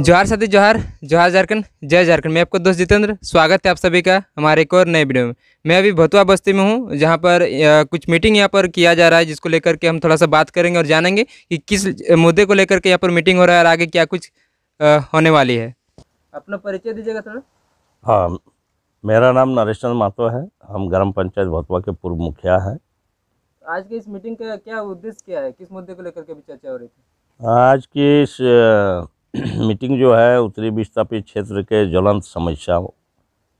जोहार साथी, जोहार जोहार झारखंड, जय झारखंड। मैं आपको दोस्त जितेंद्र, स्वागत है आप सभी का हमारे एक और नए वीडियो में। मैं अभी भतुआ बस्ती में हूं, जहां पर कुछ मीटिंग यहां पर किया जा रहा है, जिसको लेकर के हम थोड़ा सा बात करेंगे और जानेंगे कि किस मुद्दे को लेकर के यहां पर मीटिंग हो रहा है और आगे क्या कुछ होने वाली है। अपना परिचय दीजिएगा थोड़ा। हाँ, मेरा नाम नरेशंद्र मातो है, हम ग्राम पंचायत भतुआ के पूर्व मुखिया है। आज की इस मीटिंग का क्या उद्देश्य क्या है, किस मुद्दे को लेकर के चर्चा हो रही थी? आज की इस मीटिंग जो है उत्तरी विस्थापित क्षेत्र के ज्वलंत समस्याओं,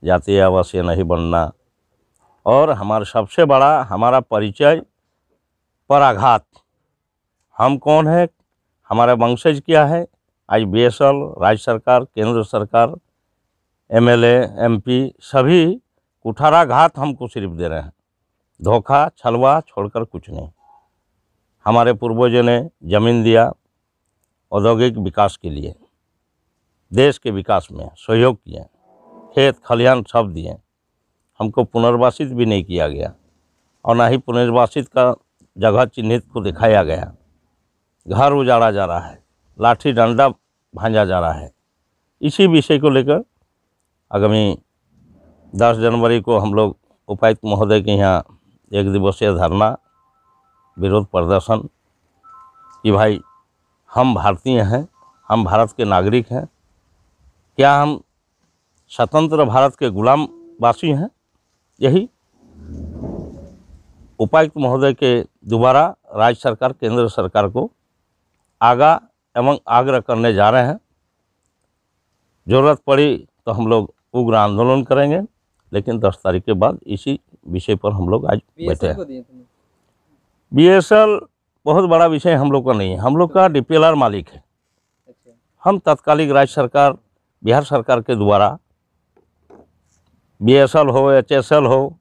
जातीय आवासीय नहीं बनना और हमारा सबसे बड़ा हमारा परिचय पर आघात, हम कौन है, हमारा वंशज क्या है। आज BSL, राज्य सरकार, केंद्र सरकार, एमएलए, एमपी सभी कुठाराघात हमको सिर्फ दे रहे हैं। धोखा छलवा छोड़कर कुछ नहीं। हमारे पूर्वजों ने जमीन दिया औद्योगिक विकास के लिए, देश के विकास में सहयोग किए, खेत खलिहान सब दिए, हमको पुनर्वासित भी नहीं किया गया और ना ही पुनर्वासित का जगह चिन्हित को दिखाया गया। घर उजाड़ा जा रहा है, लाठी डंडा भांजा जा रहा है। इसी विषय को लेकर आगामी 10 जनवरी को हम लोग उपायुक्त महोदय के यहाँ एक दिवसीय धरना विरोध प्रदर्शन कि भाई हम भारतीय हैं, हम भारत के नागरिक हैं, क्या हम स्वतंत्र भारत के गुलाम वासी हैं? यही उपायुक्त महोदय के दोबारा राज्य सरकार, केंद्र सरकार को आगा एवं आग्रह करने जा रहे हैं। ज़रूरत पड़ी तो हम लोग उग्र आंदोलन करेंगे, लेकिन 10 तारीख के बाद इसी विषय पर हम लोग आज बैठे हैं। BSL बहुत बड़ा विषय हम लोग का नहीं है, हम लोग का DPLR मालिक है। हम तत्कालिक राज्य सरकार, बिहार सरकार के द्वारा BSL हो, HSL हो,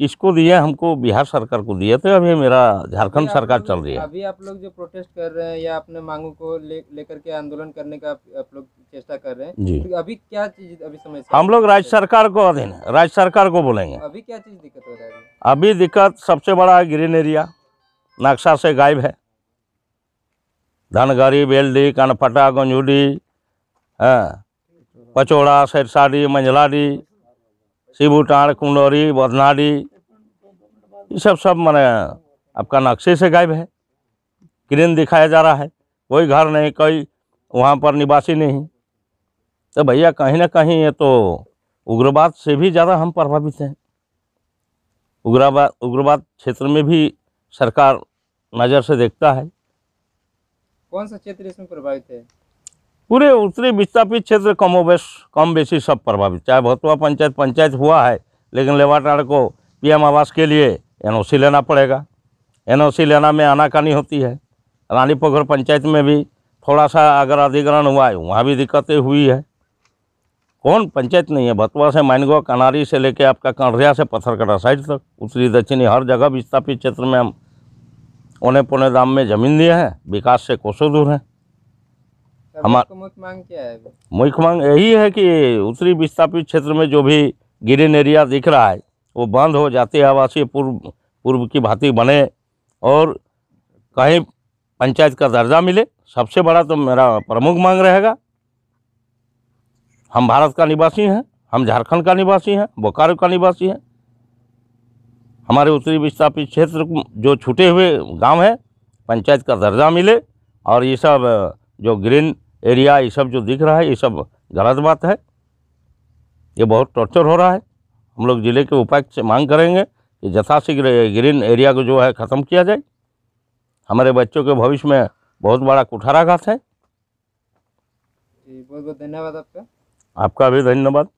इसको दिए, हमको बिहार सरकार को दिए थे। अभी मेरा झारखंड सरकार चल रही है। अभी आप लोग जो प्रोटेस्ट कर रहे हैं या अपने मांगों को लेकर के आंदोलन करने का आप लोग चेष्टा कर रहे हैं जी, तो अभी क्या चीज अभी समस्या? हम लोग राज्य सरकार को अधीन, राज्य सरकार को बोलेंगे। अभी क्या चीज दिक्कत हो रहा है? अभी दिक्कत सबसे बड़ा ग्रीन एरिया नक्शा से गायब है। धनगरी, बेलडी, कनपट्टा, गंझूडी, पचोड़ा, सरसाडी, मंझलाडी, सीबूटाँड, कुंडोरी, बधनाडी, ये सब माने आपका नक्शे से गायब है। क्रेन दिखाया जा रहा है, कोई घर नहीं, कोई वहाँ पर निवासी नहीं। तो भैया कहीं ना कहीं ये तो उग्रवाद से भी ज़्यादा हम प्रभावित हैं। उग्रवाद क्षेत्र में भी सरकार नज़र से देखता है। कौन सा क्षेत्र इसमें प्रभावित है? पूरे उत्तरी विस्थापित क्षेत्र कम बेशी सब प्रभावित। चाहे भतुआ पंचायत हुआ है, लेकिन लेवाटार को PM आवास के लिए NOC लेना पड़ेगा। NOC लेना में आनाकानी होती है। रानी पोखर पंचायत में भी थोड़ा सा अगर अधिग्रहण हुआ है, वहाँ भी दिक्कतें हुई है। कौन पंचायत नहीं है? भतुआ से माइनगो, कनारी से लेके आपका कंढिया से पथरकटा साइड तक उत्तरी दक्षिणी हर जगह विस्थापित क्षेत्र में हम औने पौने दाम में जमीन दिए हैं, विकास से कोसों दूर हैं। हमारा मुख्य मांग क्या है? मुख्य मांग यही है कि उत्तरी विस्थापित क्षेत्र में जो भी ग्रीन एरिया दिख रहा है वो बंद हो, जाते आवासीय पूर्व की भांति बने और कहीं पंचायत का दर्जा मिले। सबसे बड़ा तो मेरा प्रमुख मांग रहेगा। हम भारत का निवासी हैं, हम झारखंड का निवासी हैं, बोकारो का निवासी हैं। हमारे उत्तरी विस्थापित क्षेत्र जो छूटे हुए गांव है, पंचायत का दर्जा मिले। और ये सब जो ग्रीन एरिया ये सब जो दिख रहा है, ये सब गलत बात है, ये बहुत टॉर्चर हो रहा है। हम लोग ज़िले के उपायुक्त से मांग करेंगे कि यथाशीघ्र ग्रीन एरिया को जो है ख़त्म किया जाए। हमारे बच्चों के भविष्य में बहुत बड़ा कुठाराघात है। बहुत बहुत धन्यवाद आपका। आपका भी धन्यवाद।